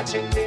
watching me.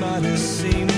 By the same